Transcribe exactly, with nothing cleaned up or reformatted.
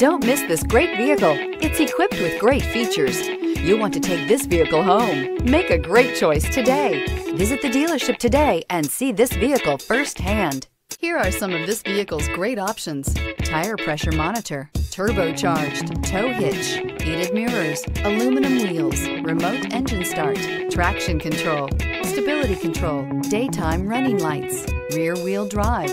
Don't miss this great vehicle. It's equipped with great features. You want to take this vehicle home. Make a great choice today. Visit the dealership today and see this vehicle firsthand. Here are some of this vehicle's great options: tire pressure monitor, turbocharged, tow hitch, heated mirrors, aluminum wheels, remote engine start, traction control, stability control, daytime running lights, rear wheel drive.